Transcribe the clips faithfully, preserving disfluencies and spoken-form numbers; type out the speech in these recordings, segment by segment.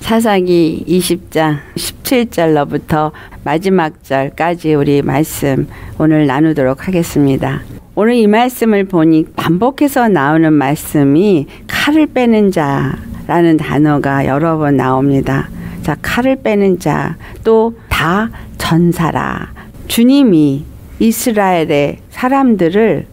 사사기 이십 장 십칠 절로부터 마지막 절까지 우리 말씀 오늘 나누도록 하겠습니다. 오늘 이 말씀을 보니 반복해서 나오는 말씀이 칼을 빼는 자라는 단어가 여러 번 나옵니다. 자, 칼을 빼는 자, 또 다 전사라. 주님이 이스라엘의 사람들을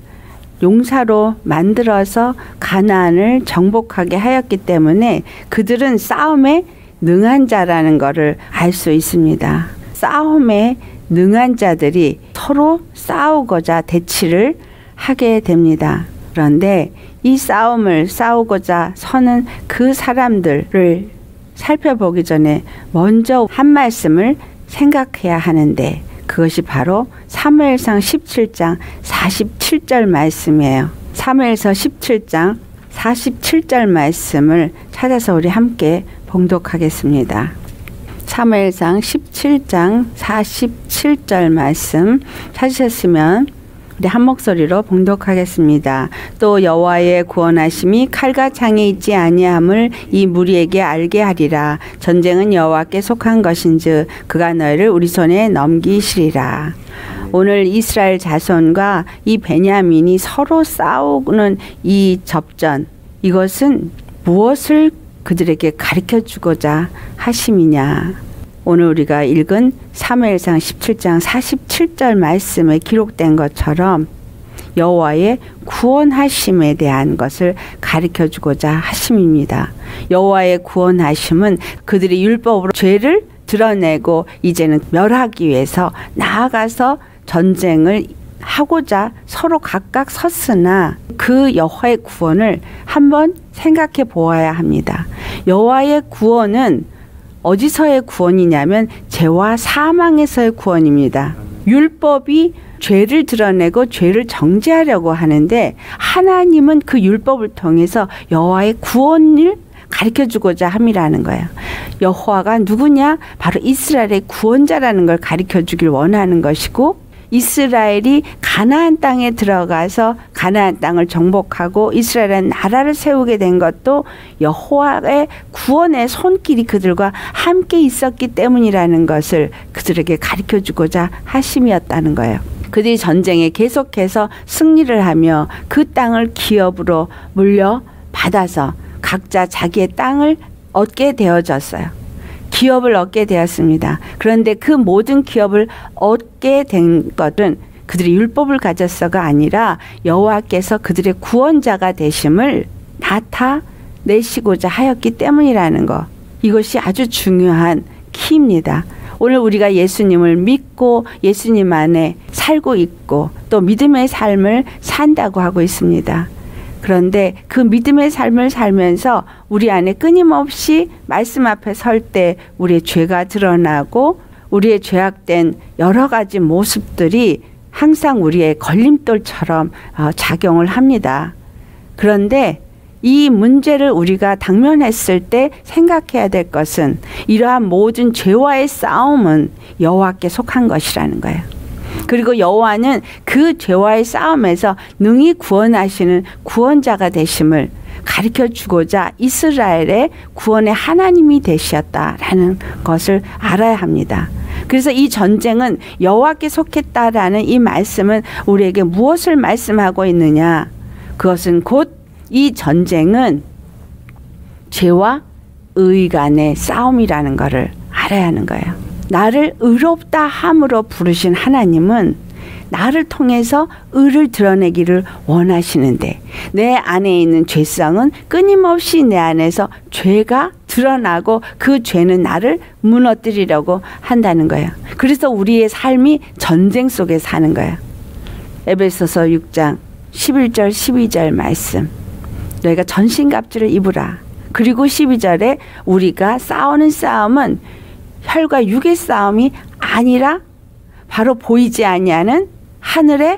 용사로 만들어서 가나안을 정복하게 하였기 때문에 그들은 싸움에 능한 자라는 것을 알 수 있습니다. 싸움에 능한 자들이 서로 싸우고자 대치를 하게 됩니다. 그런데 이 싸움을 싸우고자 서는 그 사람들을 살펴보기 전에 먼저 한 말씀을 생각해야 하는데 그것이 바로 사무엘상 십칠 장 사십칠 절 말씀이에요. 사무엘서 십칠 장 사십칠 절 말씀을 찾아서 우리 함께 봉독하겠습니다. 사무엘상 십칠 장 사십칠 절 말씀 찾으셨으면 우리 한 목소리로 봉독하겠습니다. 또 여호와의 구원하심이 칼과 창에 있지 아니함을 이 무리에게 알게 하리라. 전쟁은 여호와께 속한 것인즉 그가 너희를 우리 손에 넘기시리라. 오늘 이스라엘 자손과 이 베냐민이 서로 싸우는 이 접전, 이것은 무엇을 그들에게 가르쳐 주고자 하심이냐. 오늘 우리가 읽은 사무엘상 십칠 장 사십칠 절 말씀에 기록된 것처럼 여호와의 구원하심에 대한 것을 가르쳐주고자 하심입니다. 여호와의 구원하심은 그들이 율법으로 죄를 드러내고 이제는 멸하기 위해서 나아가서 전쟁을 하고자 서로 각각 섰으나 그 여호와의 구원을 한번 생각해 보아야 합니다. 여호와의 구원은 어디서의 구원이냐면 죄와 사망에서의 구원입니다. 율법이 죄를 드러내고 죄를 정죄하려고 하는데 하나님은 그 율법을 통해서 여호와의 구원을 가르쳐주고자 함이라는 거예요. 여호와가 누구냐? 바로 이스라엘의 구원자라는 걸 가르쳐주길 원하는 것이고, 이스라엘이 가나안 땅에 들어가서 가나안 땅을 정복하고 이스라엘은 나라를 세우게 된 것도 여호와의 구원의 손길이 그들과 함께 있었기 때문이라는 것을 그들에게 가르쳐주고자 하심이었다는 거예요. 그들이 전쟁에 계속해서 승리를 하며 그 땅을 기업으로 물려받아서 각자 자기의 땅을 얻게 되어졌어요. 기업을 얻게 되었습니다. 그런데 그 모든 기업을 얻게 된 것은 그들이 율법을 가졌어가 아니라 여호와께서 그들의 구원자가 되심을 나타내시고자 하였기 때문이라는 것. 이것이 아주 중요한 키입니다. 오늘 우리가 예수님을 믿고 예수님 안에 살고 있고 또 믿음의 삶을 산다고 하고 있습니다. 그런데 그 믿음의 삶을 살면서 우리 안에 끊임없이 말씀 앞에 설 때 우리의 죄가 드러나고 우리의 죄악된 여러 가지 모습들이 항상 우리의 걸림돌처럼 작용을 합니다. 그런데 이 문제를 우리가 당면했을 때 생각해야 될 것은 이러한 모든 죄와의 싸움은 여호와께 속한 것이라는 거예요. 그리고 여호와는 그 죄와의 싸움에서 능히 구원하시는 구원자가 되심을 가르쳐주고자 이스라엘의 구원의 하나님이 되셨다라는 것을 알아야 합니다. 그래서 이 전쟁은 여호와께 속했다라는 이 말씀은 우리에게 무엇을 말씀하고 있느냐? 그것은 곧 이 전쟁은 죄와 의 간의 싸움이라는 것을 알아야 하는 거예요. 나를 의롭다 함으로 부르신 하나님은 나를 통해서 의를 드러내기를 원하시는데 내 안에 있는 죄성은 끊임없이 내 안에서 죄가 드러나고 그 죄는 나를 무너뜨리려고 한다는 거예요. 그래서 우리의 삶이 전쟁 속에 사는 거예요. 에베소서 육 장 십일 절 십이 절 말씀, 너희가 전신갑주를 입으라. 그리고 십이 절에 우리가 싸우는 싸움은 혈과 육의 싸움이 아니라 바로 보이지 아니하는 하늘의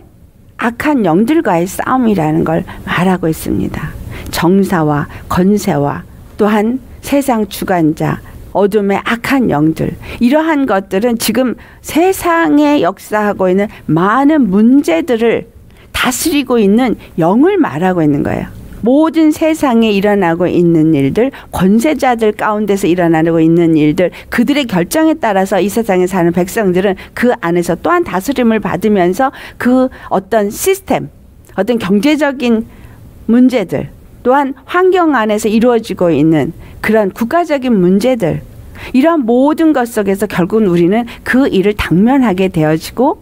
악한 영들과의 싸움이라는 걸 말하고 있습니다. 정사와 건세와 또한 세상 주관자, 어둠의 악한 영들, 이러한 것들은 지금 세상에 역사하고 있는 많은 문제들을 다스리고 있는 영을 말하고 있는 거예요. 모든 세상에 일어나고 있는 일들, 권세자들 가운데서 일어나고 있는 일들, 그들의 결정에 따라서 이 세상에 사는 백성들은 그 안에서 또한 다스림을 받으면서 그 어떤 시스템, 어떤 경제적인 문제들, 또한 환경 안에서 이루어지고 있는 그런 국가적인 문제들, 이러한 모든 것 속에서 결국은 우리는 그 일을 당면하게 되어지고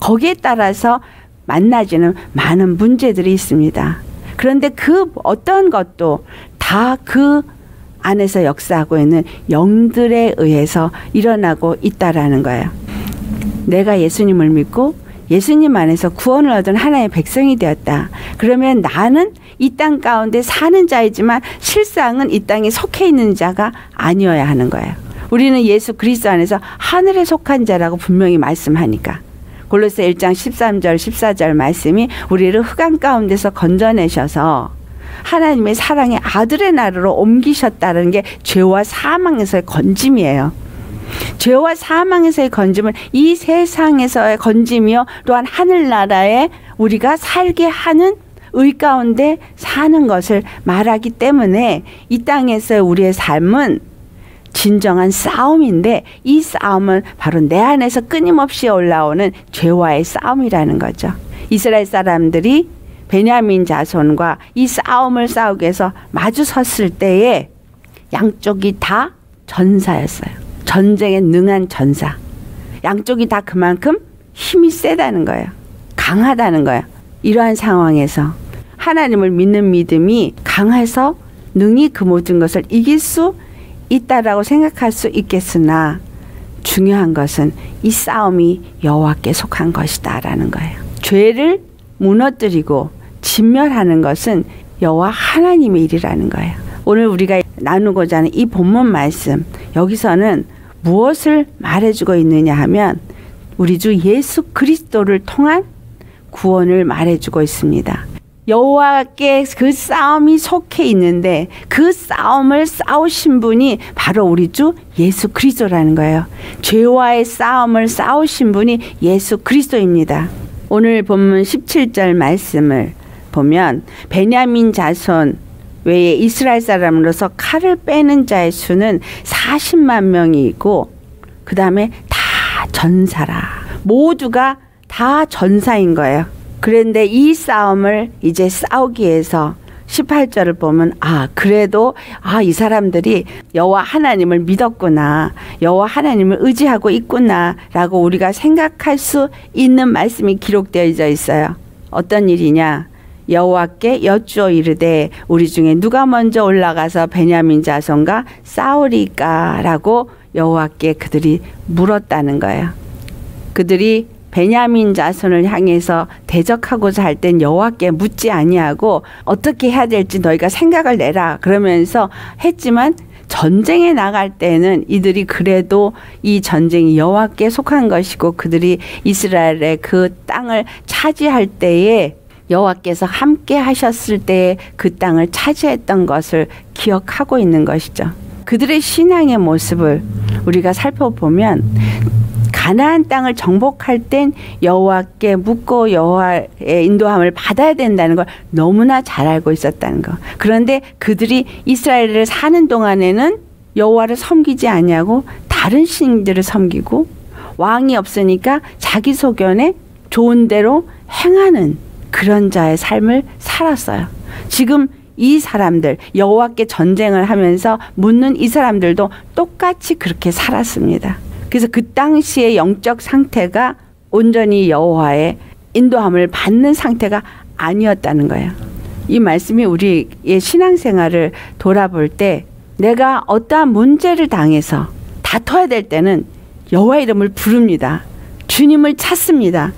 거기에 따라서 만나지는 많은 문제들이 있습니다. 그런데 그 어떤 것도 다 그 안에서 역사하고 있는 영들에 의해서 일어나고 있다라는 거예요. 내가 예수님을 믿고 예수님 안에서 구원을 얻은 하나님의 백성이 되었다. 그러면 나는 이 땅 가운데 사는 자이지만 실상은 이 땅에 속해 있는 자가 아니어야 하는 거예요. 우리는 예수 그리스도 안에서 하늘에 속한 자라고 분명히 말씀하니까. 골로새 일 장 십삼 절 십사 절 말씀이 우리를 흑암 가운데서 건져내셔서 하나님의 사랑의 아들의 나라로 옮기셨다는 게 죄와 사망에서의 건짐이에요. 죄와 사망에서의 건짐은 이 세상에서의 건짐이요, 또한 하늘나라에 우리가 살게 하는 의 가운데 사는 것을 말하기 때문에 이 땅에서의 우리의 삶은 진정한 싸움인데, 이 싸움은 바로 내 안에서 끊임없이 올라오는 죄와의 싸움이라는 거죠. 이스라엘 사람들이 베냐민 자손과 이 싸움을 싸우기 위해서 마주 섰을 때에 양쪽이 다 전사였어요. 전쟁에 능한 전사. 양쪽이 다 그만큼 힘이 세다는 거예요. 강하다는 거예요. 이러한 상황에서 하나님을 믿는 믿음이 강해서 능히 그 모든 것을 이길 수 있다라고 생각할 수 있겠으나 중요한 것은 이 싸움이 여호와께 속한 것이다 라는 거예요. 죄를 무너뜨리고 진멸하는 것은 여호와 하나님의 일이라는 거예요. 오늘 우리가 나누고자 하는 이 본문 말씀, 여기서는 무엇을 말해주고 있느냐 하면 우리 주 예수 그리스도를 통한 구원을 말해주고 있습니다. 여호와께 그 싸움이 속해 있는데 그 싸움을 싸우신 분이 바로 우리 주 예수 그리스도라는 거예요. 죄와의 싸움을 싸우신 분이 예수 그리스도입니다. 오늘 본문 십칠 절 말씀을 보면 베냐민 자손 외에 이스라엘 사람으로서 칼을 빼는 자의 수는 사십만 명이고 그 다음에 다 전사라. 모두가 다 전사인 거예요. 그런데 이 싸움을 이제 싸우기 위해서 십팔 절을 보면 아 그래도 아 이 사람들이 여호와 하나님을 믿었구나, 여호와 하나님을 의지하고 있구나 라고 우리가 생각할 수 있는 말씀이 기록되어 있어요. 어떤 일이냐, 여호와께 여쭈어 이르되 우리 중에 누가 먼저 올라가서 베냐민 자손과 싸우리까 라고 여호와께 그들이 물었다는 거예요. 그들이 베냐민 자손을 향해서 대적하고자 할 땐 여호와께 묻지 아니하고 어떻게 해야 될지 너희가 생각을 내라 그러면서 했지만 전쟁에 나갈 때는 이들이 그래도 이 전쟁이 여호와께 속한 것이고 그들이 이스라엘의 그 땅을 차지할 때에 여호와께서 함께 하셨을 때에 그 땅을 차지했던 것을 기억하고 있는 것이죠. 그들의 신앙의 모습을 우리가 살펴보면 가나안 땅을 정복할 땐 여호와께 묻고 여호와의 인도함을 받아야 된다는 걸 너무나 잘 알고 있었다는 거. 그런데 그들이 이스라엘을 사는 동안에는 여호와를 섬기지 아니하고 다른 신들을 섬기고 왕이 없으니까 자기 소견에 좋은 대로 행하는 그런 자의 삶을 살았어요. 지금 이 사람들, 여호와께 전쟁을 하면서 묻는 이 사람들도 똑같이 그렇게 살았습니다. 그래서 그 당시의 영적 상태가 온전히 여호와의 인도함을 받는 상태가 아니었다는 거예요. 이 말씀이 우리의 신앙생활을 돌아볼 때 내가 어떠한 문제를 당해서 다퉈야 될 때는 여호와 이름을 부릅니다. 주님을 찾습니다.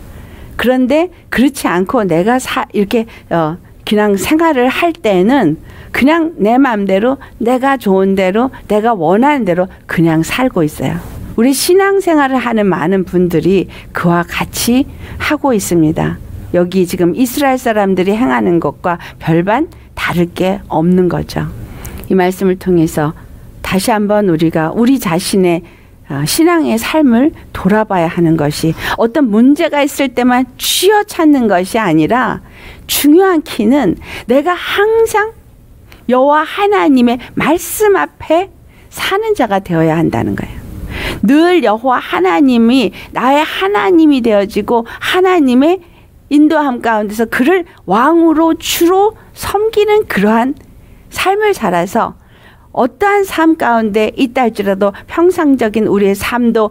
그런데 그렇지 않고 내가 사, 이렇게 어, 그냥 생활을 할 때는 그냥 내 마음대로 내가 좋은 대로 내가 원하는 대로 그냥 살고 있어요. 우리 신앙생활을 하는 많은 분들이 그와 같이 하고 있습니다. 여기 지금 이스라엘 사람들이 행하는 것과 별반 다를 게 없는 거죠. 이 말씀을 통해서 다시 한번 우리가 우리 자신의 신앙의 삶을 돌아봐야 하는 것이 어떤 문제가 있을 때만 쥐어찾는 것이 아니라 중요한 키는 내가 항상 여호와 하나님의 말씀 앞에 사는 자가 되어야 한다는 거예요. 늘 여호와 하나님이 나의 하나님이 되어지고 하나님의 인도함 가운데서 그를 왕으로 주로 섬기는 그러한 삶을 살아서 어떠한 삶 가운데 있다 할지라도 평상적인 우리의 삶도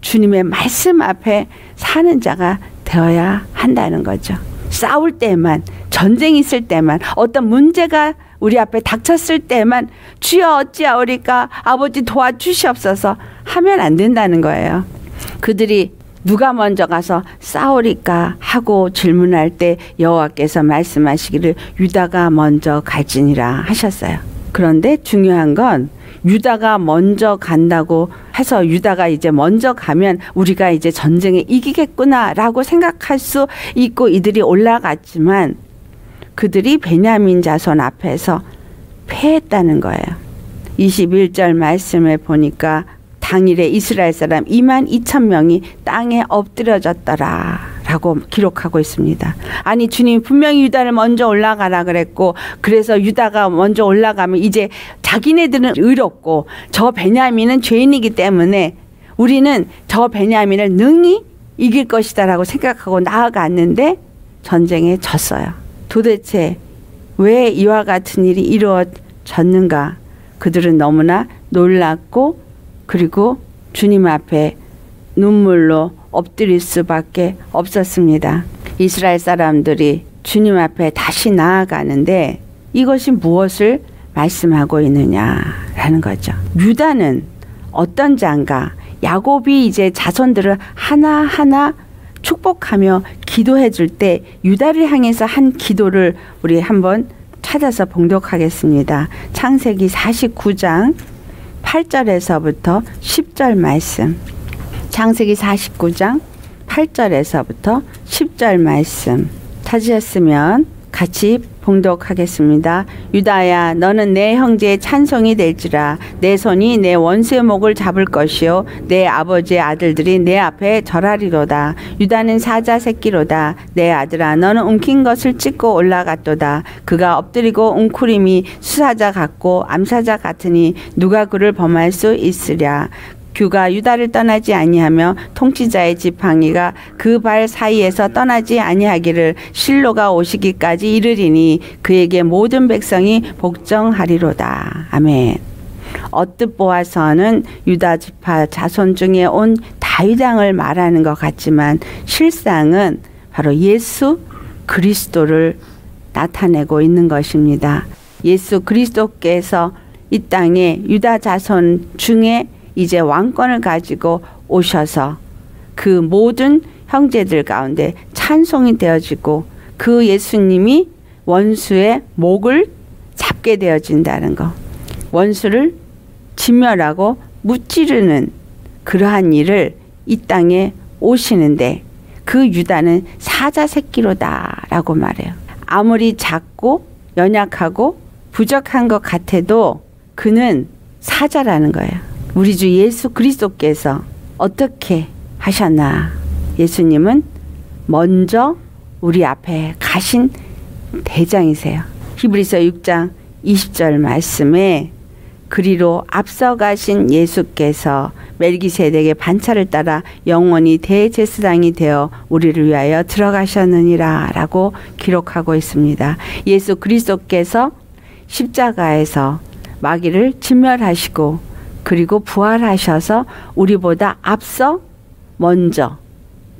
주님의 말씀 앞에 사는 자가 되어야 한다는 거죠. 싸울 때만, 전쟁이 있을 때만, 어떤 문제가 우리 앞에 닥쳤을 때만 주여 어찌하오리까 아버지 도와주시옵소서 하면 안 된다는 거예요. 그들이 누가 먼저 가서 싸우리까 하고 질문할 때 여호와께서 말씀하시기를 유다가 먼저 갈지니라 하셨어요. 그런데 중요한 건 유다가 먼저 간다고 해서 유다가 이제 먼저 가면 우리가 이제 전쟁에 이기겠구나라고 생각할 수 있고 이들이 올라갔지만 그들이 베냐민 자손 앞에서 패했다는 거예요. 이십일 절 말씀에 보니까 당일에 이스라엘 사람 이만 이천 명이 땅에 엎드려졌더라 라고 기록하고 있습니다. 아니 주님 분명히 유다를 먼저 올라가라 그랬고 그래서 유다가 먼저 올라가면 이제 자기네들은 의롭고 저 베냐민은 죄인이기 때문에 우리는 저 베냐민을 능히 이길 것이다 라고 생각하고 나아갔는데 전쟁에 졌어요. 도대체 왜 이와 같은 일이 이루어졌는가? 그들은 너무나 놀랐고 그리고 주님 앞에 눈물로 엎드릴 수밖에 없었습니다. 이스라엘 사람들이 주님 앞에 다시 나아가는데 이것이 무엇을 말씀하고 있느냐라는 거죠. 유다는 어떤 자인가? 야곱이 이제 자손들을 하나하나 축복하며 기도해 줄 때 유다를 향해서 한 기도를 우리 한번 찾아서 봉독하겠습니다. 창세기 사십구 장 팔 절에서부터 십 절 말씀. 창세기 사십구 장 팔 절에서부터 십 절 말씀 찾으셨으면 같이 봉독하겠습니다. 유다야 너는 내 형제의 찬송이 될지라. 내 손이 내 원수의 목을 잡을 것이요 내 아버지의 아들들이 내 앞에 절하리로다. 유다는 사자 새끼로다. 내 아들아 너는 움킨 것을 찢고 올라갔도다. 그가 엎드리고 웅크림이 수사자 같고 암사자 같으니 누가 그를 범할 수 있으랴. 규가 유다를 떠나지 아니하며 통치자의 지팡이가 그 발 사이에서 떠나지 아니하기를 실로가 오시기까지 이르리니 그에게 모든 백성이 복종하리로다. 아멘. 어뜻 보아서는 유다 지파 자손 중에 온 다윗 왕을 말하는 것 같지만 실상은 바로 예수 그리스도를 나타내고 있는 것입니다. 예수 그리스도께서 이 땅에 유다 자손 중에 이제 왕권을 가지고 오셔서 그 모든 형제들 가운데 찬송이 되어지고 그 예수님이 원수의 목을 잡게 되어진다는 것. 원수를 진멸하고 무찌르는 그러한 일을 이 땅에 오시는데 그 유다는 사자 새끼로다 라고 말해요. 아무리 작고 연약하고 부족한 것 같아도 그는 사자라는 거예요. 우리 주 예수 그리스도께서 어떻게 하셨나? 예수님은 먼저 우리 앞에 가신 대장이세요. 히브리서 육 장 이십 절 말씀에 그리로 앞서가신 예수께서 멜기세덱의 반차를 따라 영원히 대제사장이 되어 우리를 위하여 들어가셨느니라 라고 기록하고 있습니다. 예수 그리스도께서 십자가에서 마귀를 진멸하시고 그리고 부활하셔서 우리보다 앞서 먼저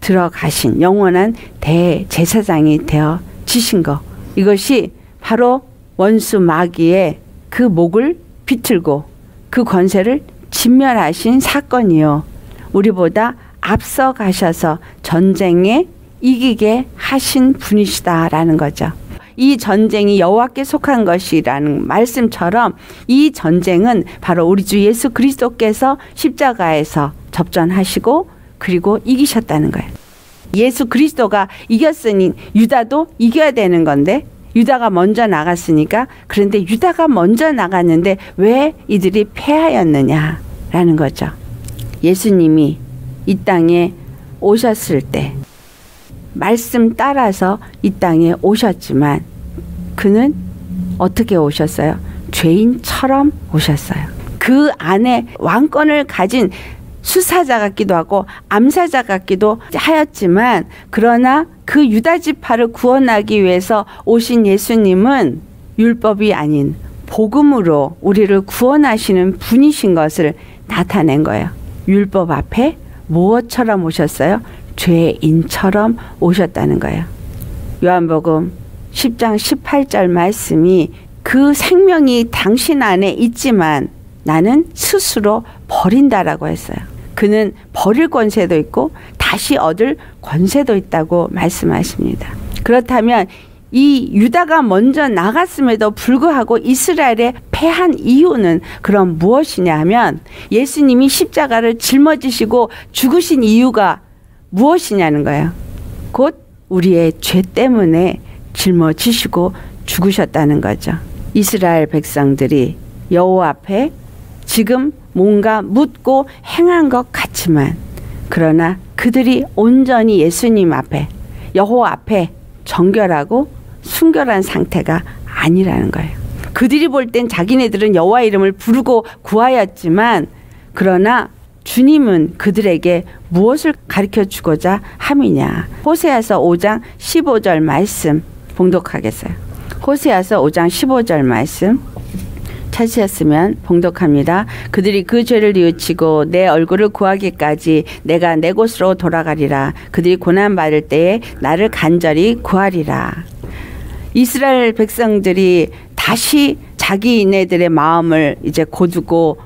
들어가신 영원한 대제사장이 되어 지신 것. 이것이 바로 원수 마귀의 그 목을 비틀고 그 권세를 진멸하신 사건이요. 우리보다 앞서 가셔서 전쟁에 이기게 하신 분이시다라는 거죠. 이 전쟁이 여호와께 속한 것이라는 말씀처럼 이 전쟁은 바로 우리 주 예수 그리스도께서 십자가에서 접전하시고 그리고 이기셨다는 거예요. 예수 그리스도가 이겼으니 유다도 이겨야 되는 건데 유다가 먼저 나갔으니까 그런데 유다가 먼저 나갔는데 왜 이들이 패하였느냐라는 거죠. 예수님이 이 땅에 오셨을 때 말씀 따라서 이 땅에 오셨지만 그는 어떻게 오셨어요? 죄인처럼 오셨어요. 그 안에 왕권을 가진 수사자 같기도 하고 암사자 같기도 하였지만, 그러나 그 유다 지파를 구원하기 위해서 오신 예수님은 율법이 아닌 복음으로 우리를 구원하시는 분이신 것을 나타낸 거예요. 율법 앞에 무엇처럼 오셨어요? 죄인처럼 오셨다는 거예요. 요한복음 십 장 십팔 절 말씀이 그 생명이 당신 안에 있지만 나는 스스로 버린다라고 했어요. 그는 버릴 권세도 있고 다시 얻을 권세도 있다고 말씀하십니다. 그렇다면 이 유다가 먼저 나갔음에도 불구하고 이스라엘의 패한 이유는 그럼 무엇이냐 하면, 예수님이 십자가를 짊어지시고 죽으신 이유가 무엇이냐는 거예요. 곧 우리의 죄 때문에 짊어지시고 죽으셨다는 거죠. 이스라엘 백성들이 여호와 앞에 지금 뭔가 묻고 행한 것 같지만, 그러나 그들이 온전히 예수님 앞에, 여호와 앞에 정결하고 순결한 상태가 아니라는 거예요. 그들이 볼 땐 자기네들은 여호와 이름을 부르고 구하였지만, 그러나 주님은 그들에게 무엇을 가르쳐 주고자 함이냐. 호세아서 오 장 십오 절 말씀 봉독하겠어요. 호세아서 오 장 십오 절 말씀 찾으셨으면 봉독합니다. 그들이 그 죄를 뉘우치고 내 얼굴을 구하기까지 내가 내 곳으로 돌아가리라. 그들이 고난받을 때에 나를 간절히 구하리라. 이스라엘 백성들이 다시 자기네들의 마음을 이제 고두고,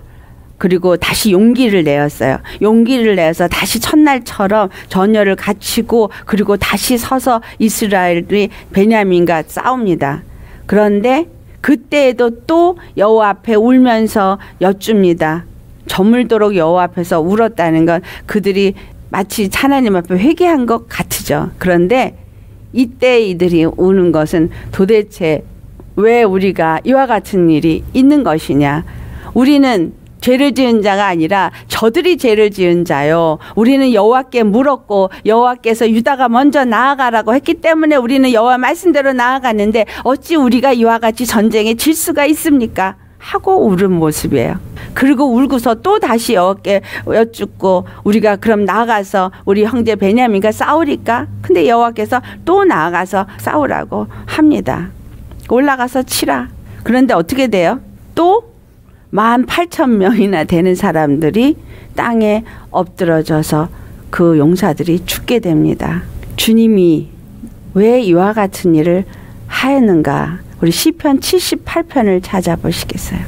그리고 다시 용기를 내었어요. 용기를 내서 다시 첫날처럼 전열을 갖추고, 그리고 다시 서서 이스라엘이 베냐민과 싸웁니다. 그런데 그때에도 또 여호와 앞에 울면서 여쭙니다. 저물도록 여호와 앞에서 울었다는 건 그들이 마치 하나님 앞에 회개한 것 같으죠. 그런데 이때 이들이 우는 것은 도대체 왜 우리가 이와 같은 일이 있는 것이냐. 우리는 죄를 지은 자가 아니라 저들이 죄를 지은 자요. 우리는 여호와께 물었고 여호와께서 유다가 먼저 나아가라고 했기 때문에 우리는 여호와 말씀대로 나아갔는데 어찌 우리가 이와 같이 전쟁에 질 수가 있습니까? 하고 울은 모습이에요. 그리고 울고서 또 다시 여호와께 여쭙고, 우리가 그럼 나아가서 우리 형제 베냐민과 싸우리까? 근데 여호와께서 또 나아가서 싸우라고 합니다. 올라가서 치라. 그런데 어떻게 돼요? 또 만 팔천 명이나 되는 사람들이 땅에 엎드러져서 그 용사들이 죽게 됩니다. 주님이 왜 이와 같은 일을 하였는가? 우리 시편 칠십팔 편을 찾아보시겠어요?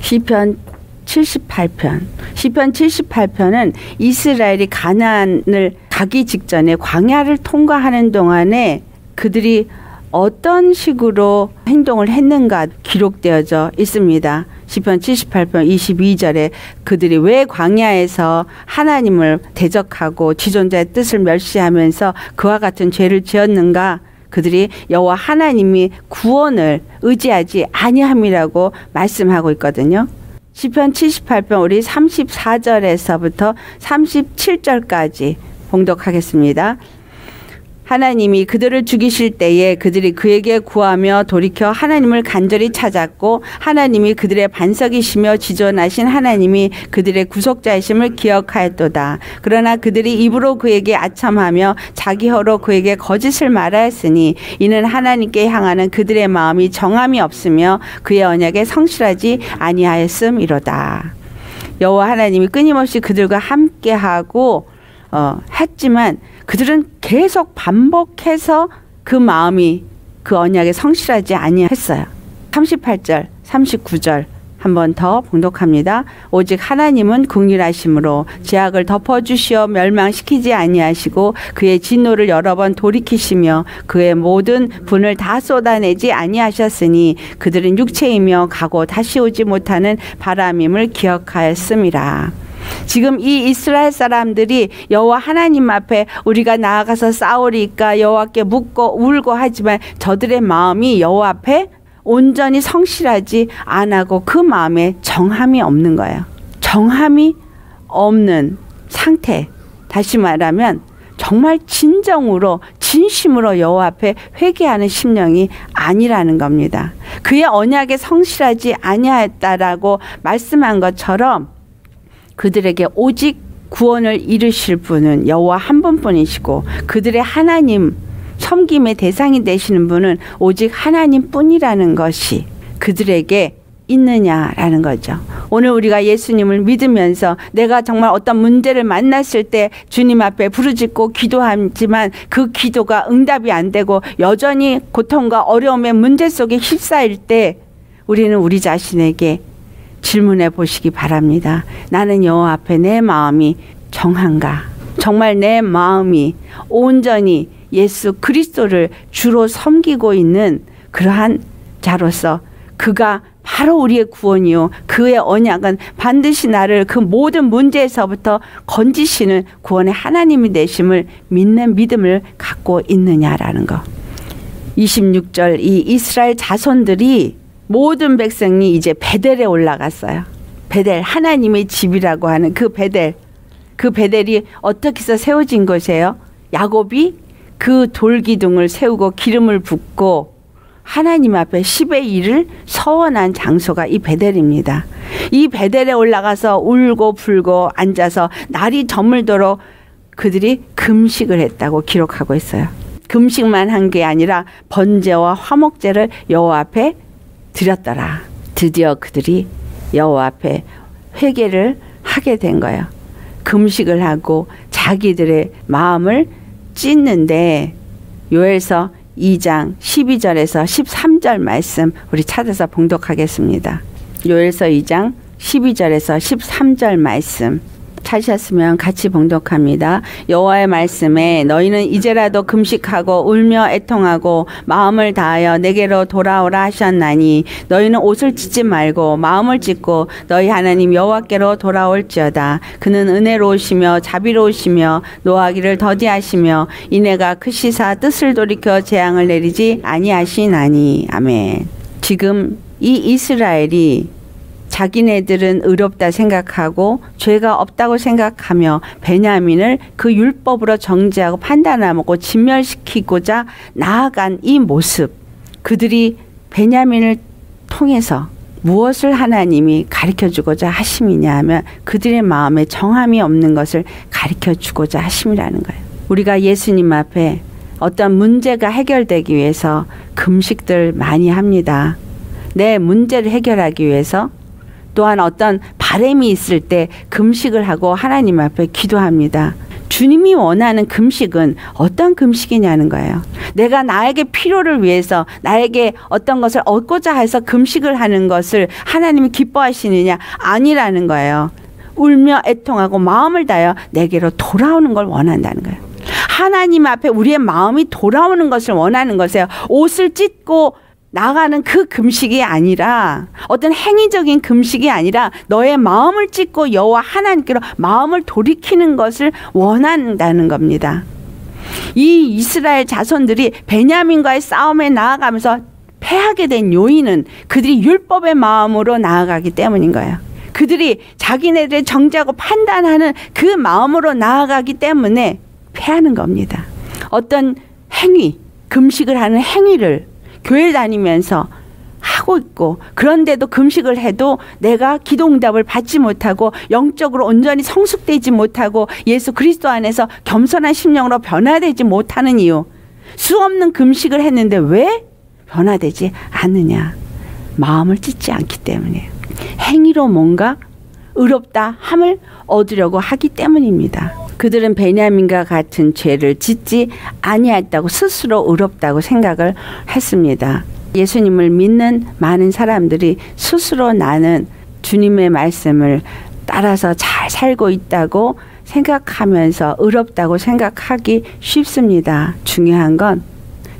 시편 칠십팔 편. 시편 칠십팔 편은 이스라엘이 가나안을 가기 직전에 광야를 통과하는 동안에 그들이 어떤 식으로 행동을 했는가 기록되어져 있습니다. 시편 칠십팔 편 이십이 절에 그들이 왜 광야에서 하나님을 대적하고 지존자의 뜻을 멸시하면서 그와 같은 죄를 지었는가? 그들이 여호와 하나님이 구원을 의지하지 아니함이라고 말씀하고 있거든요. 시편 칠십팔 편 우리 삼십사 절에서부터 삼십칠 절까지 봉독하겠습니다. 하나님이 그들을 죽이실 때에 그들이 그에게 구하며 돌이켜 하나님을 간절히 찾았고, 하나님이 그들의 반석이시며 지존하신 하나님이 그들의 구속자이심을 기억하였도다. 그러나 그들이 입으로 그에게 아첨하며 자기 혀로 그에게 거짓을 말하였으니 이는 하나님께 향하는 그들의 마음이 정함이 없으며 그의 언약에 성실하지 아니하였음이로다. 여호와 하나님이 끊임없이 그들과 함께하고 어, 했지만 그들은 계속 반복해서 그 마음이 그 언약에 성실하지 아니했어요. 삼십팔 절 삼십구 절 한 번 더 봉독합니다. 오직 하나님은 긍휼하심으로 죄악을 덮어주시어 멸망시키지 아니하시고 그의 진노를 여러 번 돌이키시며 그의 모든 분을 다 쏟아내지 아니하셨으니 그들은 육체이며 가고 다시 오지 못하는 바람임을 기억하였음이라. 지금 이 이스라엘 사람들이 여호와 하나님 앞에 우리가 나아가서 싸우리까 여호와께 묻고 울고 하지만 저들의 마음이 여호와 앞에 온전히 성실하지 않고 그 마음에 정함이 없는 거예요. 정함이 없는 상태, 다시 말하면 정말 진정으로 진심으로 여호와 앞에 회개하는 심령이 아니라는 겁니다. 그의 언약에 성실하지 아니하였다라고 말씀한 것처럼 그들에게 오직 구원을 이루실 분은 여호와 한 분뿐이시고 그들의 하나님 섬김의 대상이 되시는 분은 오직 하나님뿐이라는 것이 그들에게 있느냐라는 거죠. 오늘 우리가 예수님을 믿으면서 내가 정말 어떤 문제를 만났을 때 주님 앞에 부르짖고 기도하지만 그 기도가 응답이 안 되고 여전히 고통과 어려움의 문제 속에 휩싸일 때 우리는 우리 자신에게 질문해 보시기 바랍니다. 나는 여호와 앞에 내 마음이 정한가? 정말 내 마음이 온전히 예수 그리스도를 주로 섬기고 있는 그러한 자로서 그가 바로 우리의 구원이요 그의 언약은 반드시 나를 그 모든 문제에서부터 건지시는 구원의 하나님이 되심을 믿는 믿음을 갖고 있느냐라는 것. 이십육 절 이 이스라엘 자손들이 모든 백성이 이제 벧엘에 올라갔어요. 벧엘, 하나님의 집이라고 하는 그 벧엘. 그 벧엘이 어떻게 해서 세워진 것이에요? 야곱이 그 돌기둥을 세우고 기름을 붓고 하나님 앞에 십의 일을 서원한 장소가 이 벧엘입니다. 이 벧엘에 올라가서 울고 불고 앉아서 날이 저물도록 그들이 금식을 했다고 기록하고 있어요. 금식만 한 게 아니라 번제와 화목제를 여호와 앞에 드렸더라. 드디어 그들이 여호와 앞에 회개를 하게 된 거예요. 금식을 하고 자기들의 마음을 찢는데 요엘서 이 장 십이 절에서 십삼 절 말씀 우리 찾아서 봉독하겠습니다. 요엘서 이 장 십이 절에서 십삼 절 말씀 찾으셨으면 같이 봉독합니다. 여호와의 말씀에 너희는 이제라도 금식하고 울며 애통하고 마음을 다하여 내게로 돌아오라 하셨나니 너희는 옷을 찢지 말고 마음을 찢고 너희 하나님 여호와께로 돌아올지어다. 그는 은혜로우시며 자비로우시며 노하기를 더디하시며 이내가 크시사 뜻을 돌이켜 재앙을 내리지 아니하시나니. 아멘. 지금 이 이스라엘이 자기네들은 의롭다 생각하고 죄가 없다고 생각하며 베냐민을 그 율법으로 정죄하고 판단하고 진멸시키고자 나아간 이 모습, 그들이 베냐민을 통해서 무엇을 하나님이 가르쳐주고자 하심이냐 하면 그들의 마음에 정함이 없는 것을 가르쳐주고자 하심이라는 거예요. 우리가 예수님 앞에 어떤 문제가 해결되기 위해서 금식들 많이 합니다. 내 문제를 해결하기 위해서 또한 어떤 바람이 있을 때 금식을 하고 하나님 앞에 기도합니다. 주님이 원하는 금식은 어떤 금식이냐는 거예요. 내가 나에게 필요를 위해서 나에게 어떤 것을 얻고자 해서 금식을 하는 것을 하나님이 기뻐하시느냐? 아니라는 거예요. 울며 애통하고 마음을 다하여 내게로 돌아오는 걸 원한다는 거예요. 하나님 앞에 우리의 마음이 돌아오는 것을 원하는 것이에요. 옷을 찢고 나가는 그 금식이 아니라 어떤 행위적인 금식이 아니라 너의 마음을 찢고 여호와 하나님께로 마음을 돌이키는 것을 원한다는 겁니다. 이 이스라엘 자손들이 베냐민과의 싸움에 나아가면서 패하게 된 요인은 그들이 율법의 마음으로 나아가기 때문인 거예요. 그들이 자기네들의 정죄하고 판단하는 그 마음으로 나아가기 때문에 패하는 겁니다. 어떤 행위, 금식을 하는 행위를 교회 다니면서 하고 있고 그런데도 금식을 해도 내가 기도 응답을 받지 못하고 영적으로 온전히 성숙되지 못하고 예수 그리스도 안에서 겸손한 심령으로 변화되지 못하는 이유, 수없는 금식을 했는데 왜 변화되지 않느냐? 마음을 찢지 않기 때문에 행위로 뭔가 의롭다 함을 얻으려고 하기 때문입니다. 그들은 베냐민과 같은 죄를 짓지 아니했다고 스스로 의롭다고 생각을 했습니다. 예수님을 믿는 많은 사람들이 스스로 나는 주님의 말씀을 따라서 잘 살고 있다고 생각하면서 의롭다고 생각하기 쉽습니다. 중요한 건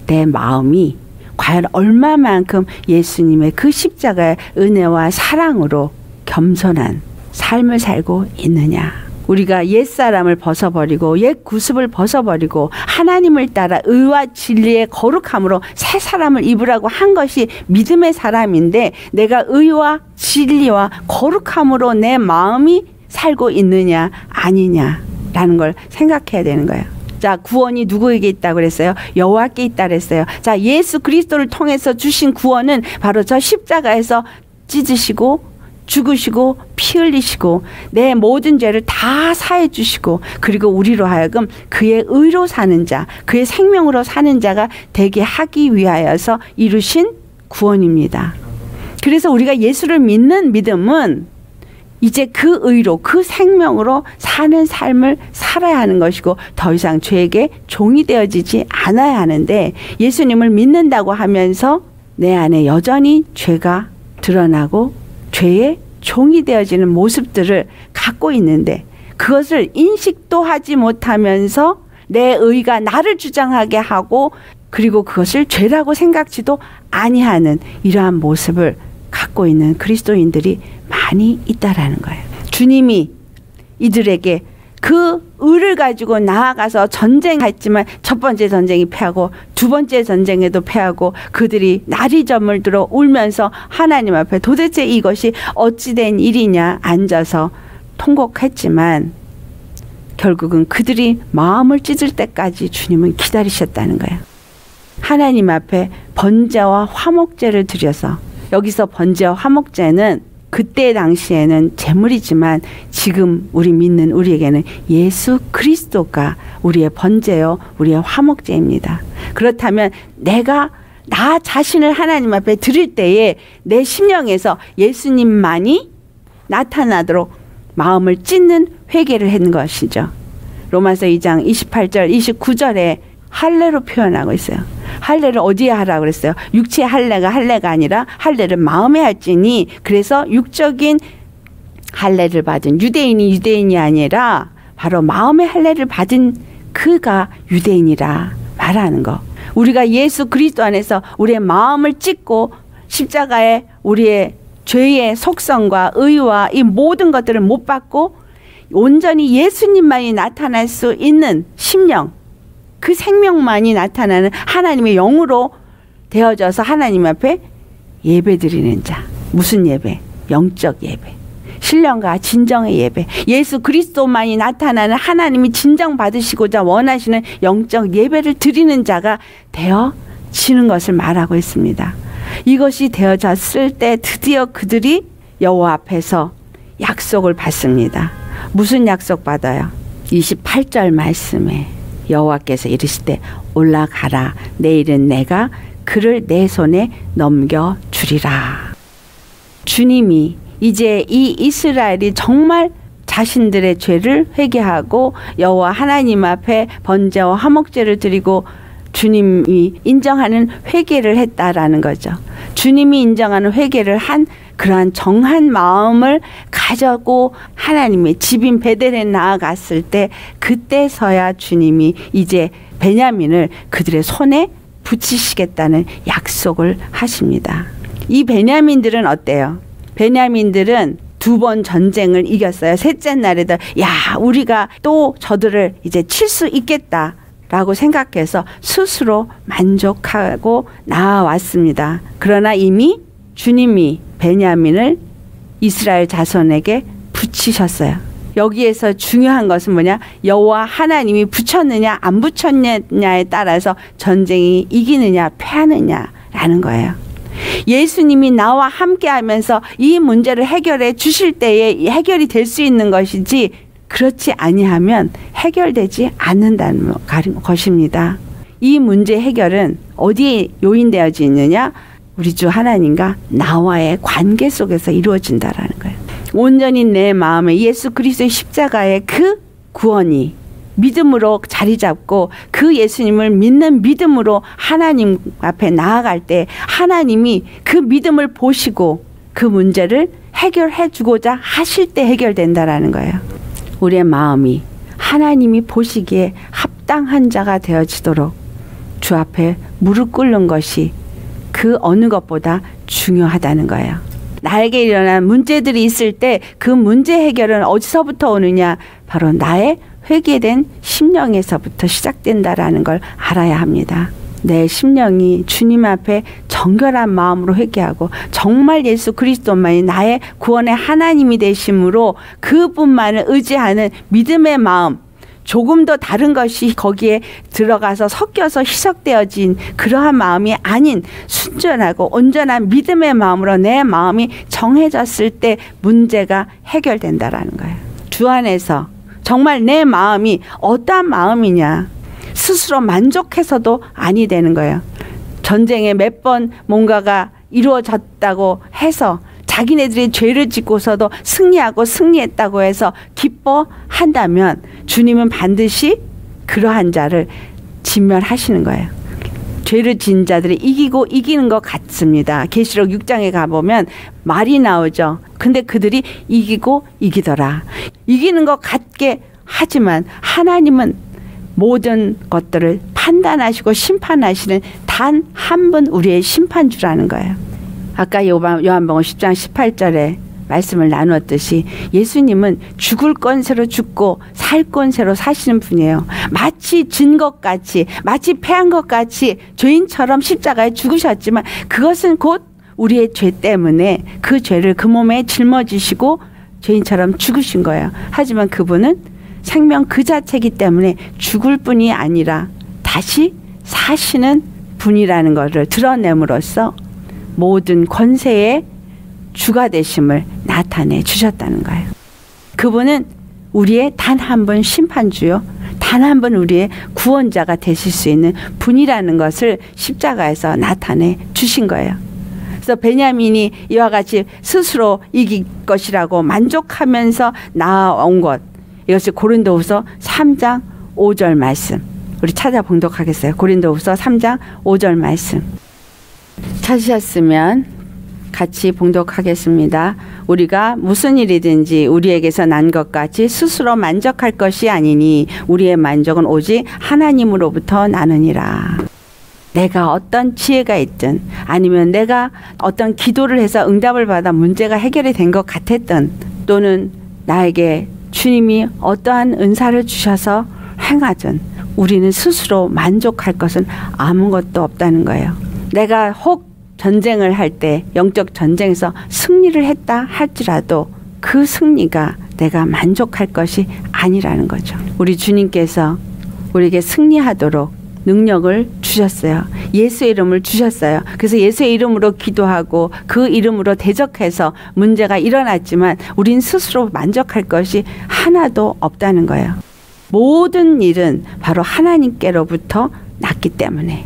내 마음이 과연 얼마만큼 예수님의 그 십자가의 은혜와 사랑으로 겸손한 삶을 살고 있느냐. 우리가 옛사람을 벗어버리고 옛 구습을 벗어버리고 하나님을 따라 의와 진리의 거룩함으로 새 사람을 입으라고 한 것이 믿음의 사람인데 내가 의와 진리와 거룩함으로 내 마음이 살고 있느냐 아니냐라는 걸 생각해야 되는 거예요. 자, 구원이 누구에게 있다고 그랬어요? 여호와께 있다고 그랬어요. 자, 예수 그리스도를 통해서 주신 구원은 바로 저 십자가에서 찢으시고 죽으시고 피 흘리시고 내 모든 죄를 다 사해 주시고, 그리고 우리로 하여금 그의 의로 사는 자, 그의 생명으로 사는 자가 되게 하기 위하여서 이루신 구원입니다. 그래서 우리가 예수를 믿는 믿음은 이제 그 의로, 그 생명으로 사는 삶을 살아야 하는 것이고 더 이상 죄에게 종이 되어지지 않아야 하는데, 예수님을 믿는다고 하면서 내 안에 여전히 죄가 드러나고 죄의 종이 되어지는 모습들을 갖고 있는데, 그것을 인식도 하지 못하면서 내 의가 나를 주장하게 하고 그리고 그것을 죄라고 생각지도 아니하는 이러한 모습을 갖고 있는 그리스도인들이 많이 있다라는 거예요. 주님이 이들에게 그 의를 가지고 나아가서 전쟁했지만 첫 번째 전쟁이 패하고 두 번째 전쟁에도 패하고, 그들이 날이 저물도록 울면서 하나님 앞에 도대체 이것이 어찌 된 일이냐 앉아서 통곡했지만 결국은 그들이 마음을 찢을 때까지 주님은 기다리셨다는 거예요. 하나님 앞에 번제와 화목제를 드려서, 여기서 번제와 화목제는 그때 당시에는 제물이지만 지금 우리 믿는 우리에게는 예수 그리스도가 우리의 번제요 우리의 화목제입니다. 그렇다면 내가 나 자신을 하나님 앞에 드릴 때에 내 심령에서 예수님만이 나타나도록 마음을 찢는 회개를 한 것이죠. 로마서 이 장 이십팔 절 이십구 절에 할례로 표현하고 있어요. 할례를 어디에 하라고 그랬어요? 육체의 할례가 할례가 아니라 할례를 마음에 할지니, 그래서 육적인 할례를 받은 유대인이 유대인이 아니라 바로 마음의 할례를 받은 그가 유대인이라 말하는 거. 우리가 예수 그리스도 안에서 우리의 마음을 찢고 십자가에 우리의 죄의 속성과 의와 이 모든 것들을 못 받고 온전히 예수님만이 나타날 수 있는 심령, 그 생명만이 나타나는 하나님의 영으로 되어져서 하나님 앞에 예배드리는 자. 무슨 예배? 영적 예배. 신령과 진정의 예배. 예수 그리스도만이 나타나는 하나님이 진정받으시고자 원하시는 영적 예배를 드리는 자가 되어지는 것을 말하고 있습니다. 이것이 되어졌을 때 드디어 그들이 여호와 앞에서 약속을 받습니다. 무슨 약속 받아요? 이십팔 절 말씀에 여호와께서 이르시되 올라가라, 내일은 내가 그를 내 손에 넘겨주리라. 주님이 이제 이 이스라엘이 정말 자신들의 죄를 회개하고 여호와 하나님 앞에 번제와 화목제를 드리고 주님이 인정하는 회개를 했다라는 거죠. 주님이 인정하는 회개를 한 그러한 정한 마음을 가져고 하나님의 집인 벧엘에 나아갔을 때, 그때서야 주님이 이제 베냐민을 그들의 손에 붙이시겠다는 약속을 하십니다. 이 베냐민들은 어때요? 베냐민들은 두 번 전쟁을 이겼어요. 셋째 날에도 야, 우리가 또 저들을 이제 칠 수 있겠다 라고 생각해서 스스로 만족하고 나아왔습니다. 그러나 이미 주님이 베냐민을 이스라엘 자손에게 붙이셨어요. 여기에서 중요한 것은 뭐냐? 여호와 하나님이 붙였느냐 안 붙였느냐에 따라서 전쟁이 이기느냐 패하느냐라는 거예요. 예수님이 나와 함께하면서 이 문제를 해결해 주실 때에 해결이 될 수 있는 것이지, 그렇지 아니하면 해결되지 않는다는 것입니다. 이 문제 해결은 어디에 요인되어지느냐? 우리 주 하나님과 나와의 관계 속에서 이루어진다라는 거예요. 온전히 내 마음에 예수 그리스도의 십자가의 그 구원이 믿음으로 자리 잡고, 그 예수님을 믿는 믿음으로 하나님 앞에 나아갈 때 하나님이 그 믿음을 보시고 그 문제를 해결해 주고자 하실 때 해결된다라는 거예요. 우리의 마음이 하나님이 보시기에 합당한 자가 되어지도록 주 앞에 무릎 꿇는 것이 그 어느 것보다 중요하다는 거예요. 나에게 일어난 문제들이 있을 때 그 문제 해결은 어디서부터 오느냐? 바로 나의 회개된 심령에서부터 시작된다라는 걸 알아야 합니다. 내 심령이 주님 앞에 정결한 마음으로 회개하고 정말 예수 그리스도만이 나의 구원의 하나님이 되심으로 그분만을 의지하는 믿음의 마음, 조금 더 다른 것이 거기에 들어가서 섞여서 희석되어진 그러한 마음이 아닌 순전하고 온전한 믿음의 마음으로 내 마음이 정해졌을 때 문제가 해결된다라는 거예요. 주 안에서 정말 내 마음이 어떠한 마음이냐, 스스로 만족해서도 아니 되는 거예요. 전쟁에 몇 번 뭔가가 이루어졌다고 해서 자기네들이 죄를 짓고서도 승리하고 승리했다고 해서 기뻐한다면 주님은 반드시 그러한 자를 진멸하시는 거예요. 죄를 진 자들이 이기고 이기는 것 같습니다. 계시록 육 장에 가보면 말이 나오죠. 근데 그들이 이기고 이기더라. 이기는 것 같게 하지만 하나님은 모든 것들을 판단하시고 심판하시는 단 한 분 우리의 심판주라는 거예요. 아까 요한복음 십 장 십팔 절에 말씀을 나누었듯이 예수님은 죽을 권세로 죽고 살 권세로 사시는 분이에요. 마치 진 것 같이, 마치 패한 것 같이 죄인처럼 십자가에 죽으셨지만 그것은 곧 우리의 죄 때문에 그 죄를 그 몸에 짊어지시고 죄인처럼 죽으신 거예요. 하지만 그분은 생명 그 자체이기 때문에 죽을 뿐이 아니라 다시 사시는 분이라는 것을 드러냄으로써 모든 권세의 주가 되심을 나타내 주셨다는 거예요. 그분은 우리의 단 한 분 심판주요, 단 한 분 우리의 구원자가 되실 수 있는 분이라는 것을 십자가에서 나타내 주신 거예요. 그래서 베냐민이 이와 같이 스스로 이길 것이라고 만족하면서 나온 것, 이것이 고린도후서 삼 장 오 절 말씀. 우리 찾아 봉독하겠어요. 고린도후서 삼 장 오 절 말씀. 찾으셨으면 같이 봉독하겠습니다. 우리가 무슨 일이든지 우리에게서 난 것 같이 스스로 만족할 것이 아니니 우리의 만족은 오직 하나님으로부터 나느니라. 내가 어떤 지혜가 있든 아니면 내가 어떤 기도를 해서 응답을 받아 문제가 해결이 된 것 같았든 또는 나에게 주님이 어떠한 은사를 주셔서 행하든 우리는 스스로 만족할 것은 아무것도 없다는 거예요. 내가 혹 전쟁을 할 때 영적 전쟁에서 승리를 했다 할지라도 그 승리가 내가 만족할 것이 아니라는 거죠. 우리 주님께서 우리에게 승리하도록 능력을 주셨어요. 예수의 이름을 주셨어요. 그래서 예수의 이름으로 기도하고 그 이름으로 대적해서 문제가 일어났지만 우린 스스로 만족할 것이 하나도 없다는 거예요. 모든 일은 바로 하나님께로부터 났기 때문에,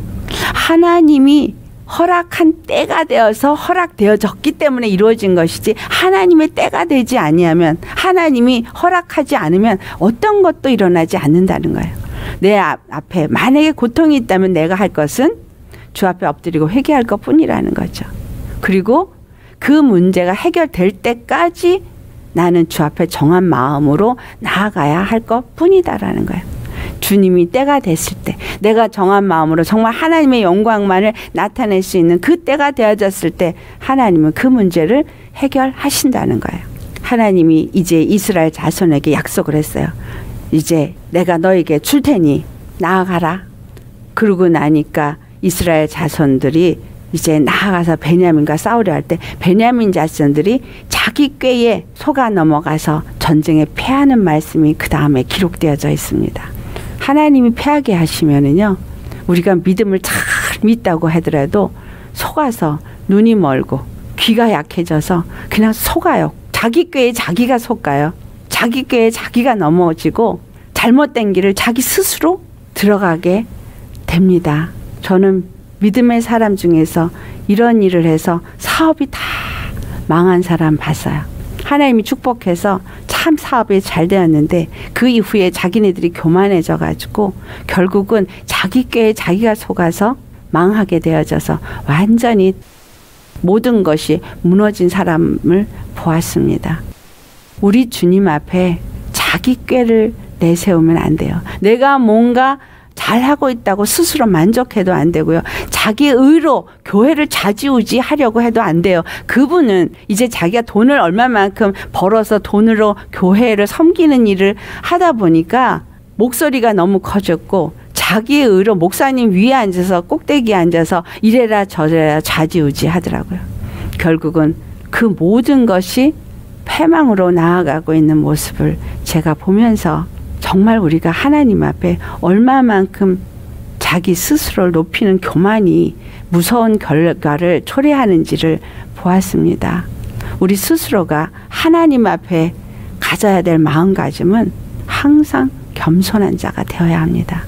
하나님이 허락한 때가 되어서 허락되어졌기 때문에 이루어진 것이지 하나님의 때가 되지 아니하면, 하나님이 허락하지 않으면 어떤 것도 일어나지 않는다는 거예요. 내 앞에 만약에 고통이 있다면 내가 할 것은 주 앞에 엎드리고 회개할 것뿐이라는 거죠. 그리고 그 문제가 해결될 때까지 나는 주 앞에 정한 마음으로 나아가야 할 것뿐이다라는 거예요. 주님이 때가 됐을 때 내가 정한 마음으로 정말 하나님의 영광만을 나타낼 수 있는 그 때가 되어졌을 때 하나님은 그 문제를 해결하신다는 거예요. 하나님이 이제 이스라엘 자손에게 약속을 했어요. 이제 내가 너에게 줄 테니 나아가라. 그러고 나니까 이스라엘 자손들이 이제 나아가서 베냐민과 싸우려 할 때 베냐민 자손들이 자기 꾀에 속아 넘어가서 전쟁에 패하는 말씀이 그 다음에 기록되어져 있습니다. 하나님이 패하게 하시면은요, 우리가 믿음을 잘 믿다고 하더라도 속아서 눈이 멀고 귀가 약해져서 그냥 속아요. 자기 꾀에 자기가 속아요. 자기 꾀에 자기가 넘어지고 잘못된 길을 자기 스스로 들어가게 됩니다. 저는 믿음의 사람 중에서 이런 일을 해서 사업이 다 망한 사람 봤어요. 하나님이 축복해서 참 사업이 잘 되었는데 그 이후에 자기네들이 교만해져 가지고 결국은 자기 꾀에 자기가 속아서 망하게 되어져서 완전히 모든 것이 무너진 사람을 보았습니다. 우리 주님 앞에 자기 꾀를 내세우면 안 돼요. 내가 뭔가 잘하고 있다고 스스로 만족해도 안 되고요. 자기 의로 교회를 좌지우지 하려고 해도 안 돼요. 그분은 이제 자기가 돈을 얼마만큼 벌어서 돈으로 교회를 섬기는 일을 하다 보니까 목소리가 너무 커졌고 자기의 의로 목사님 위에 앉아서 꼭대기에 앉아서 이래라 저래라 좌지우지 하더라고요. 결국은 그 모든 것이 패망으로 나아가고 있는 모습을 제가 보면서 정말 우리가 하나님 앞에 얼마만큼 자기 스스로를 높이는 교만이 무서운 결과를 초래하는지를 보았습니다. 우리 스스로가 하나님 앞에 가져야 될 마음가짐은 항상 겸손한 자가 되어야 합니다.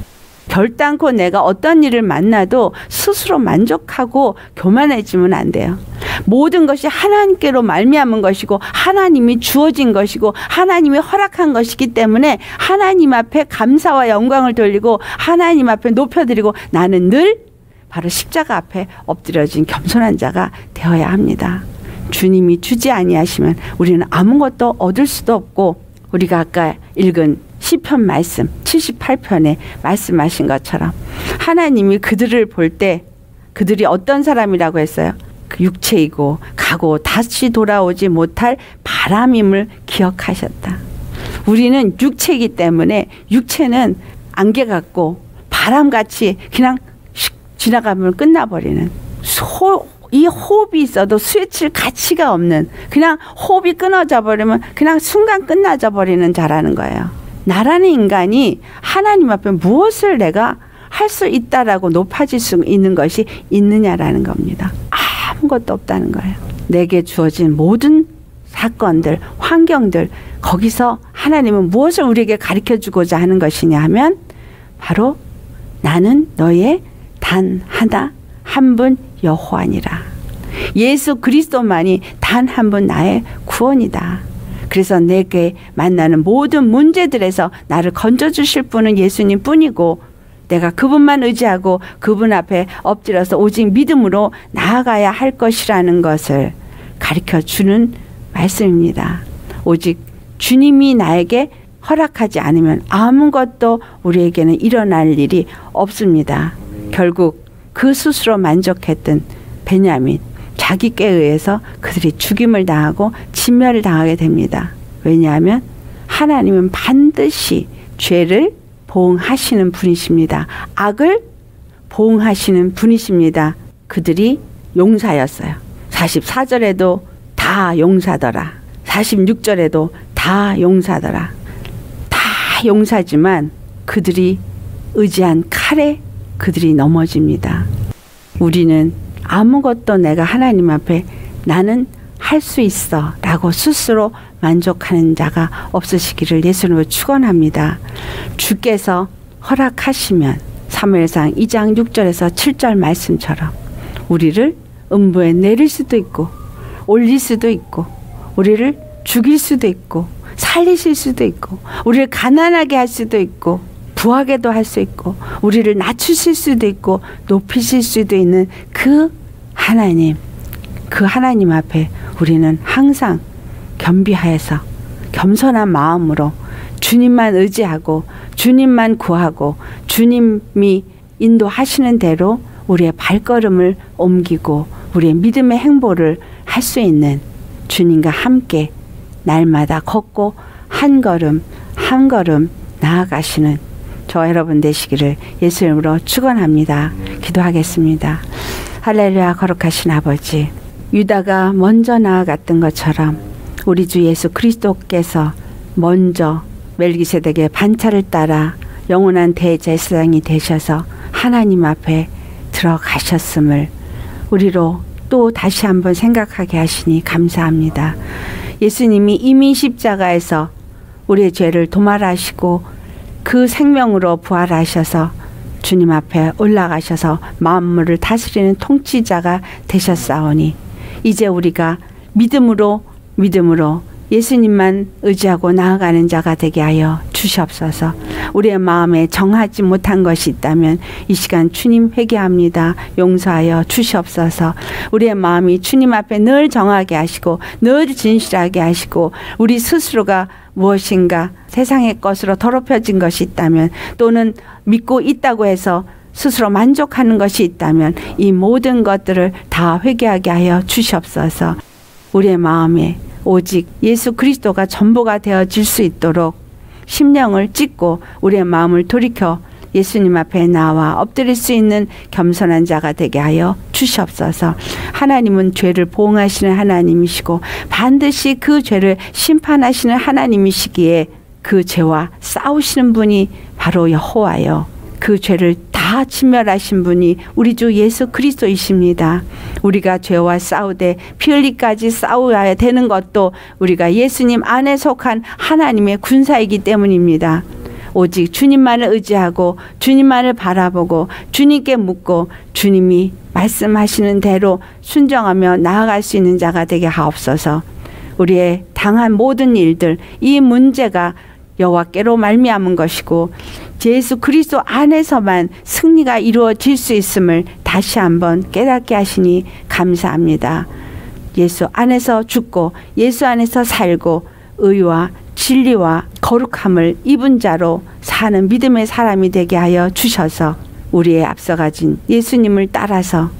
결단코 내가 어떤 일을 만나도 스스로 만족하고 교만해지면 안 돼요. 모든 것이 하나님께로 말미암은 것이고 하나님이 주어진 것이고 하나님이 허락한 것이기 때문에 하나님 앞에 감사와 영광을 돌리고 하나님 앞에 높여드리고 나는 늘 바로 십자가 앞에 엎드려진 겸손한 자가 되어야 합니다. 주님이 주지 아니하시면 우리는 아무것도 얻을 수도 없고, 우리가 아까 읽은 시편 말씀 칠십팔 편에 말씀하신 것처럼 하나님이 그들을 볼 때 그들이 어떤 사람이라고 했어요? 그 육체이고 가고 다시 돌아오지 못할 바람임을 기억하셨다. 우리는 육체이기 때문에 육체는 안개 같고 바람같이 그냥 슉 지나가면 끝나버리는, 소, 이 호흡이 있어도 스위치를 가치가 없는, 그냥 호흡이 끊어져 버리면 그냥 순간 끝나져 버리는 자라는 거예요. 나라는 인간이 하나님 앞에 무엇을 내가 할 수 있다라고 높아질 수 있는 것이 있느냐라는 겁니다. 아무것도 없다는 거예요. 내게 주어진 모든 사건들, 환경들, 거기서 하나님은 무엇을 우리에게 가르쳐주고자 하는 것이냐 하면 바로 나는 너의 단 하나 한 분 여호와니라. 예수 그리스도만이 단 한 분 나의 구원이다. 그래서 내게 만나는 모든 문제들에서 나를 건져주실 분은 예수님 뿐이고 내가 그분만 의지하고 그분 앞에 엎드려서 오직 믿음으로 나아가야 할 것이라는 것을 가르쳐주는 말씀입니다. 오직 주님이 나에게 허락하지 않으면 아무것도 우리에게는 일어날 일이 없습니다. 결국 그 스스로 만족했던 베냐민, 자기 꾀에 의해서 그들이 죽임을 당하고 진멸을 당하게 됩니다. 왜냐하면 하나님은 반드시 죄를 보응하시는 분이십니다. 악을 보응하시는 분이십니다. 그들이 용사였어요. 사십사 절에도 다 용사더라. 사십육 절에도 다 용사더라. 다 용사지만 그들이 의지한 칼에 그들이 넘어집니다. 우리는 아무것도 내가 하나님 앞에 나는 할 수 있어 라고 스스로 만족하는 자가 없으시기를 예수님으로 축원합니다. 주께서 허락하시면 사무엘상 이 장 육 절에서 칠 절 말씀처럼 우리를 음부에 내릴 수도 있고 올릴 수도 있고 우리를 죽일 수도 있고 살리실 수도 있고 우리를 가난하게 할 수도 있고 부하게도 할 수 있고 우리를 낮추실 수도 있고 높이실 수도 있는 그 하나님, 그 하나님 앞에 우리는 항상 겸비하여서 겸손한 마음으로 주님만 의지하고 주님만 구하고 주님이 인도하시는 대로 우리의 발걸음을 옮기고 우리의 믿음의 행보를 할 수 있는, 주님과 함께 날마다 걷고 한 걸음 한 걸음 나아가시는 저 여러분 되시기를 예수 이름으로 축원합니다. 기도하겠습니다. 할렐루야. 거룩하신 아버지, 유다가 먼저 나아갔던 것처럼 우리 주 예수 그리스도께서 먼저 멜기세덱의 반차를 따라 영원한 대제사장이 되셔서 하나님 앞에 들어가셨음을 우리로 또 다시 한번 생각하게 하시니 감사합니다. 예수님이 이미 십자가에서 우리의 죄를 도말하시고 그 생명으로 부활하셔서 주님 앞에 올라가셔서 만물을 다스리는 통치자가 되셨사오니 이제 우리가 믿음으로 믿음으로 예수님만 의지하고 나아가는 자가 되게 하여 주시옵소서. 우리의 마음에 정하지 못한 것이 있다면 이 시간 주님 회개합니다. 용서하여 주시옵소서. 우리의 마음이 주님 앞에 늘 정하게 하시고 늘 진실하게 하시고 우리 스스로가 무엇인가 세상의 것으로 더럽혀진 것이 있다면 또는 믿고 있다고 해서 스스로 만족하는 것이 있다면 이 모든 것들을 다 회개하게 하여 주시옵소서. 우리의 마음에 오직 예수 그리스도가 전부가 되어질 수 있도록 심령을 찢고 우리의 마음을 돌이켜 예수님 앞에 나와 엎드릴 수 있는 겸손한 자가 되게 하여 주시옵소서. 하나님은 죄를 보응하시는 하나님이시고 반드시 그 죄를 심판하시는 하나님이시기에 그 죄와 싸우시는 분이 바로 여호와요. 그 죄를 다 진멸하신 분이 우리 주 예수 그리스도이십니다. 우리가 죄와 싸우되 피 흘리기까지 싸워야 되는 것도 우리가 예수님 안에 속한 하나님의 군사이기 때문입니다. 오직 주님만을 의지하고 주님만을 바라보고 주님께 묻고 주님이 말씀하시는 대로 순종하며 나아갈 수 있는 자가 되게 하옵소서. 우리의 당한 모든 일들, 이 문제가 여호와께로 말미암은 것이고 예수 그리스도 안에서만 승리가 이루어질 수 있음을 다시 한번 깨닫게 하시니 감사합니다. 예수 안에서 죽고 예수 안에서 살고 의와 진리와 거룩함을 입은 자로 사는 믿음의 사람이 되게 하여 주셔서 우리의 앞서가신 예수님을 따라서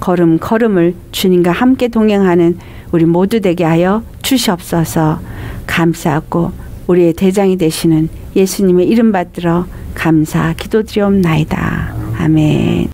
걸음걸음을 주님과 함께 동행하는 우리 모두 되게 하여 주시옵소서. 감사하고 우리의 대장이 되시는 예수님의 이름 받들어 감사 기도드리옵나이다. 아멘.